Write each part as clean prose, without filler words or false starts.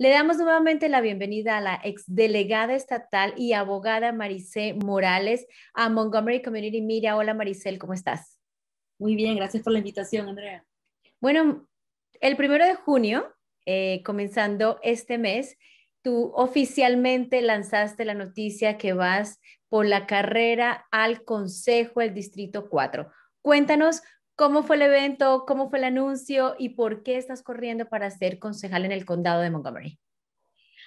Le damos nuevamente la bienvenida a la exdelegada estatal y abogada Maricé Morales a Montgomery Community Media. Hola Maricel, ¿cómo estás? Muy bien, gracias por la invitación, Andrea. Bueno, el 1 de junio, comenzando este mes, tú oficialmente lanzaste la noticia que vas por la carrera al Consejo del Distrito 4. Cuéntanos cómo fue el evento, cómo fue el anuncio y por qué estás corriendo para ser concejal en el condado de Montgomery.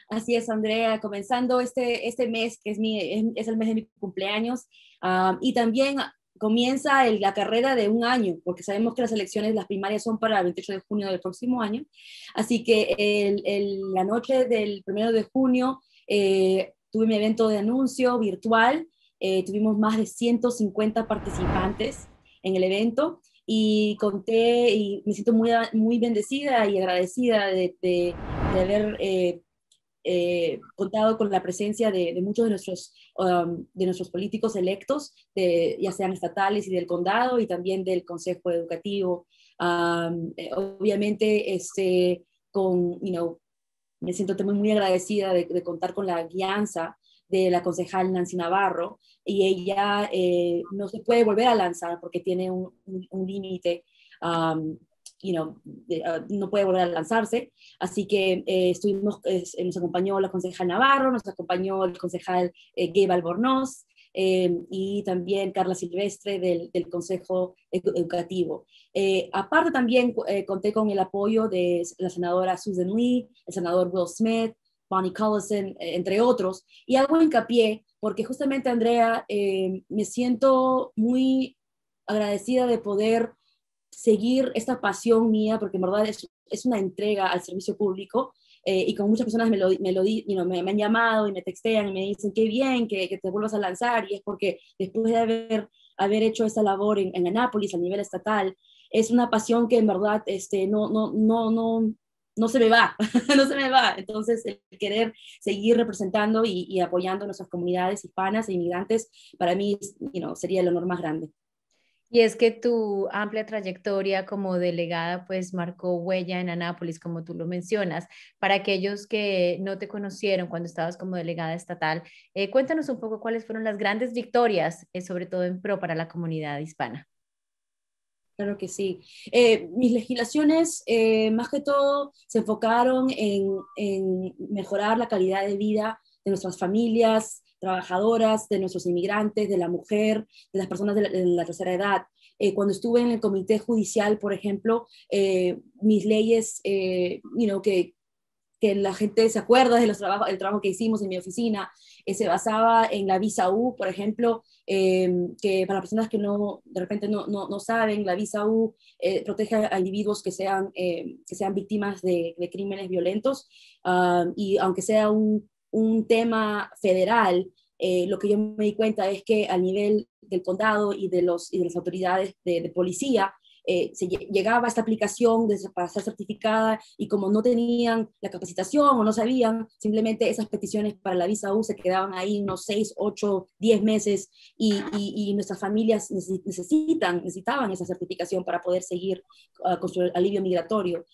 Así es, Andrea, comenzando este mes, que es el mes de mi cumpleaños, y también comienza la carrera de un año, porque sabemos que las elecciones, las primarias son para el 28 de junio del próximo año, así que la noche del 1 de junio tuve mi evento de anuncio virtual, tuvimos más de 150 participantes en el evento, y conté, y me siento muy, muy bendecida y agradecida de haber contado con la presencia de muchos de nuestros políticos electos, ya sean estatales y del condado, y también del Consejo Educativo. Obviamente, me siento también muy agradecida de contar con la guianza de la concejal Nancy Navarro, y ella no se puede volver a lanzar porque tiene un límite. No puede volver a lanzarse, así que nos acompañó la concejal Navarro, nos acompañó el concejal Gabe Albornoz, y también Carla Silvestre del Consejo Educativo. Aparte también conté con el apoyo de la senadora Susan Lee, el senador Will Smith, entre otros, y hago hincapié porque justamente, Andrea, me siento muy agradecida de poder seguir esta pasión mía, porque en verdad es una entrega al servicio público, y con muchas personas me han llamado y me textean y me dicen qué bien que te vuelvas a lanzar, y es porque después de haber hecho esta labor en Anápolis a nivel estatal, es una pasión que en verdad no se me va, no se me va. Entonces, el querer seguir representando y apoyando a nuestras comunidades hispanas e inmigrantes, para mí sería el honor más grande. Y es que tu amplia trayectoria como delegada pues marcó huella en Anápolis, como tú lo mencionas. Para aquellos que no te conocieron cuando estabas como delegada estatal, cuéntanos un poco cuáles fueron las grandes victorias, sobre todo en pro para la comunidad hispana. Claro que sí. Mis legislaciones más que todo se enfocaron en mejorar la calidad de vida de nuestras familias trabajadoras, de nuestros inmigrantes, de la mujer, de las personas de la tercera edad. Cuando estuve en el comité judicial, por ejemplo, mis leyes, que la gente se acuerda del trabajo que hicimos en mi oficina, se basaba en la visa U, por ejemplo, que para personas que de repente no saben, la visa U protege a individuos que sean víctimas de crímenes violentos, y aunque sea un tema federal, lo que yo me di cuenta es que a nivel del condado y de las autoridades de policía, se llegaba esta aplicación para ser certificada, y como no tenían la capacitación o no sabían, simplemente esas peticiones para la visa U se quedaban ahí unos 6, 8, 10 meses, y nuestras familias necesitaban esa certificación para poder seguir con su alivio migratorio.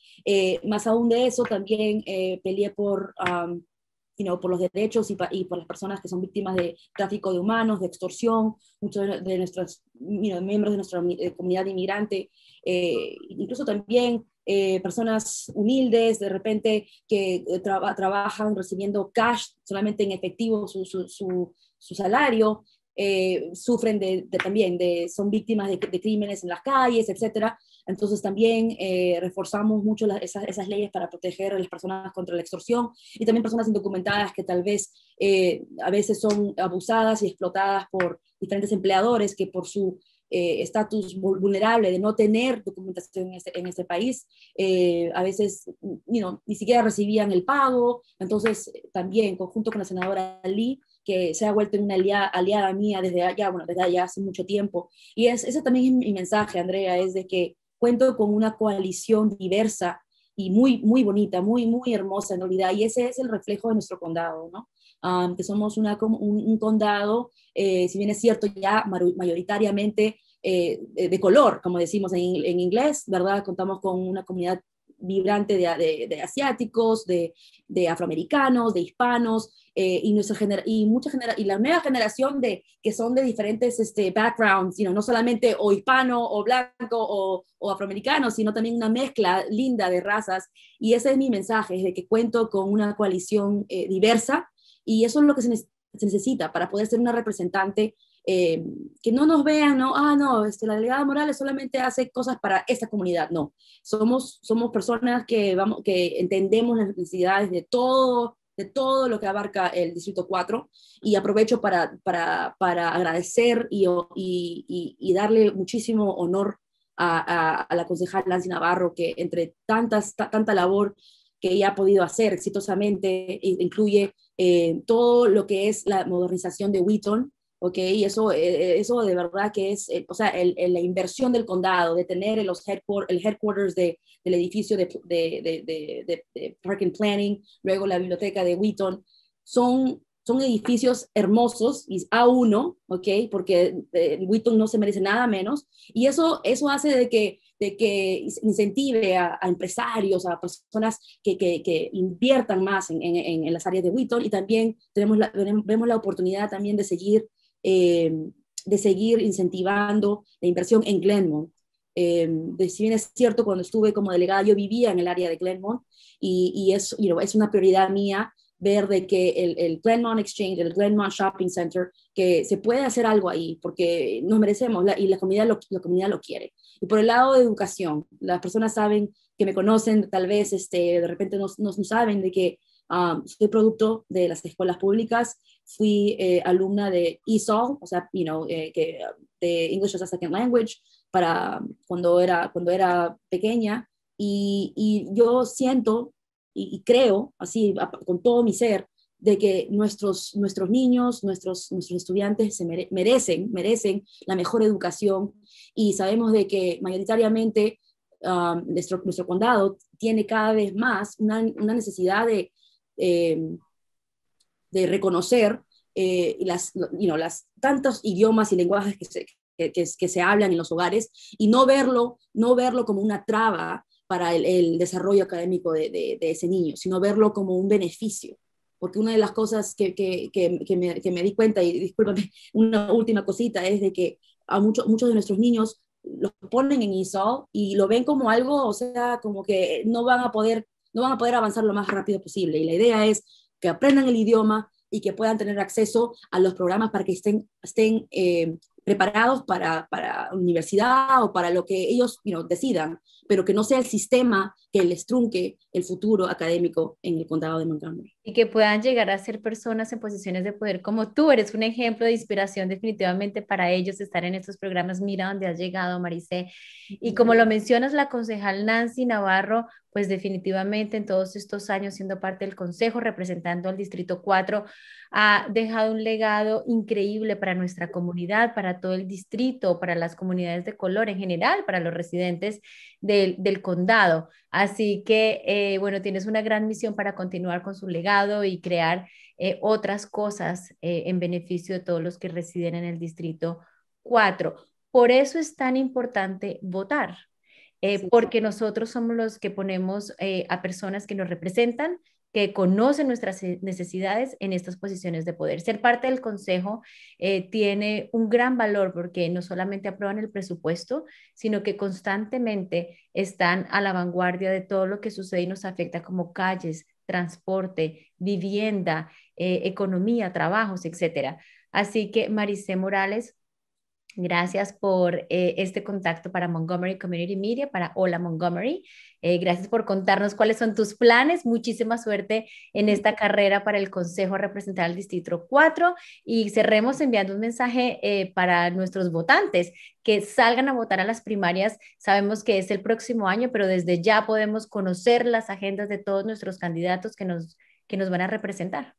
Más aún de eso, también peleé por los derechos y por las personas que son víctimas de tráfico de humanos, de extorsión. Muchos de nuestros miembros de nuestra comunidad inmigrante, incluso también personas humildes, de repente, que trabajan recibiendo cash, solamente en efectivo, su salario, sufren son víctimas de crímenes en las calles, etcétera. Entonces también reforzamos mucho esas leyes para proteger a las personas contra la extorsión, y también personas indocumentadas que tal vez a veces son abusadas y explotadas por diferentes empleadores que por su estatus vulnerable de no tener documentación en este país, a veces ni siquiera recibían el pago. Entonces también, conjunto con la senadora Lee, que se ha vuelto una aliada mía desde allá hace mucho tiempo. Y ese también es mi mensaje, Andrea, es de que cuento con una coalición diversa y muy, muy bonita, muy, muy hermosa en realidad, y ese es el reflejo de nuestro condado, ¿no? Que somos un condado, si bien es cierto, ya mayoritariamente de color, como decimos en inglés, ¿verdad? Contamos con una comunidad vibrante de asiáticos, de afroamericanos, de hispanos, y la nueva generación que son de diferentes backgrounds, no solamente o hispano o blanco o afroamericano, sino también una mezcla linda de razas. Y ese es mi mensaje, es de que cuento con una coalición diversa, y eso es lo que se necesita para poder ser una representante. Que no nos vean, ¿no? Ah, no, la delegada Morales solamente hace cosas para esta comunidad. No, somos personas que entendemos las necesidades de todo lo que abarca el Distrito 4, y aprovecho para agradecer y darle muchísimo honor a la concejal Nancy Navarro, que entre tanta labor que ella ha podido hacer exitosamente, incluye todo lo que es la modernización de Wheaton, okay, eso de verdad que es, la inversión del condado, de tener el headquarters del edificio de Park and Planning, luego la biblioteca de Wheaton, son edificios hermosos, y A1, okay, porque Wheaton no se merece nada menos, y eso hace de que incentive a empresarios, a personas que inviertan más en las áreas de Wheaton, y también vemos la oportunidad también de seguir incentivando la inversión en Glenmont. Si bien es cierto, cuando estuve como delegada yo vivía en el área de Glenmont, y es una prioridad mía ver de que el Glenmont Exchange, el Glenmont Shopping Center, que se puede hacer algo ahí, porque nos merecemos, y la comunidad lo quiere. Y por el lado de educación, las personas saben, que me conocen, tal vez de repente no saben de que soy producto de las escuelas públicas. Fui alumna de ESOL, de English as a Second Language, para cuando era pequeña, y yo siento y creo, así con todo mi ser, de que nuestros niños, nuestros estudiantes merecen la mejor educación, y sabemos de que mayoritariamente nuestro condado tiene cada vez más una necesidad de reconocer las tantos idiomas y lenguajes que se hablan en los hogares, y no verlo como una traba para el desarrollo académico de ese niño, sino verlo como un beneficio. Porque una de las cosas que me di cuenta, y discúlpame, una última cosita, es de que a muchos de nuestros niños los ponen en ESOL y lo ven como algo, como que no van a poder avanzar lo más rápido posible. Y la idea es que aprendan el idioma y que puedan tener acceso a los programas para que estén preparados para universidad o para lo que ellos decidan, pero que no sea el sistema que les trunque el futuro académico en el condado de Montgomery. Y que puedan llegar a ser personas en posiciones de poder como tú. Eres un ejemplo de inspiración definitivamente para ellos, estar en estos programas. Mira dónde has llegado, Maricé. Y como lo mencionas, la concejal Nancy Navarro, pues definitivamente en todos estos años siendo parte del consejo, representando al Distrito 4, ha dejado un legado increíble para nuestra comunidad, para todo el distrito, para las comunidades de color en general, para los residentes del condado. Así que, tienes una gran misión para continuar con su legado y crear otras cosas en beneficio de todos los que residen en el Distrito 4. Por eso es tan importante votar, porque nosotros somos los que ponemos a personas que nos representan, que conocen nuestras necesidades en estas posiciones de poder. Ser parte del consejo tiene un gran valor, porque no solamente aprueban el presupuesto, sino que constantemente están a la vanguardia de todo lo que sucede y nos afecta, como calles, transporte, vivienda, economía, trabajos, etc. Así que, Maricé Morales, gracias por este contacto para Montgomery Community Media, para Hola Montgomery. Gracias por contarnos cuáles son tus planes. Muchísima suerte en esta carrera para el consejo a representar al Distrito 4, y cerremos enviando un mensaje para nuestros votantes, que salgan a votar a las primarias. Sabemos que es el próximo año, pero desde ya podemos conocer las agendas de todos nuestros candidatos que nos van a representar.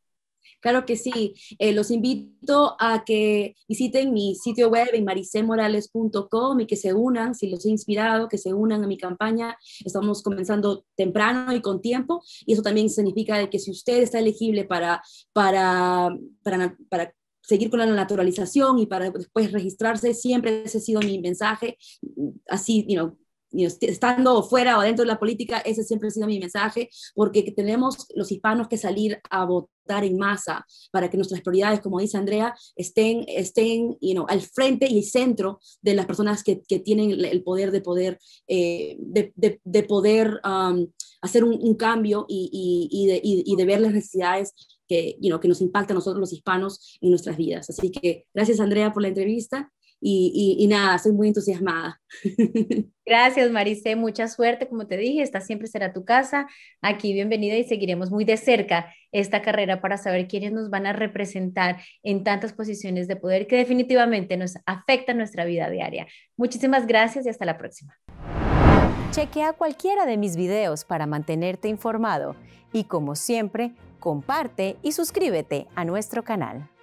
Claro que sí. Los invito a que visiten mi sitio web en maricemorales.com y que se unan, si los he inspirado, que se unan a mi campaña. Estamos comenzando temprano y con tiempo, y eso también significa que si usted está elegible para seguir con la naturalización y para después registrarse, siempre ese ha sido mi mensaje. Así, estando fuera o dentro de la política, ese siempre ha sido mi mensaje, porque tenemos los hispanos que salir a votar en masa para que nuestras prioridades, como dice Andrea, estén al frente y centro de las personas que tienen el poder de poder hacer un cambio y de ver las necesidades que nos impactan a nosotros los hispanos en nuestras vidas. Así que gracias, Andrea, por la entrevista. Y nada, soy muy entusiasmada. Gracias, Maricé, mucha suerte, como te dije, esta siempre será tu casa, aquí bienvenida, y seguiremos muy de cerca esta carrera para saber quiénes nos van a representar en tantas posiciones de poder que definitivamente nos afectan nuestra vida diaria. Muchísimas gracias y hasta la próxima. Chequea cualquiera de mis videos para mantenerte informado y, como siempre, comparte y suscríbete a nuestro canal.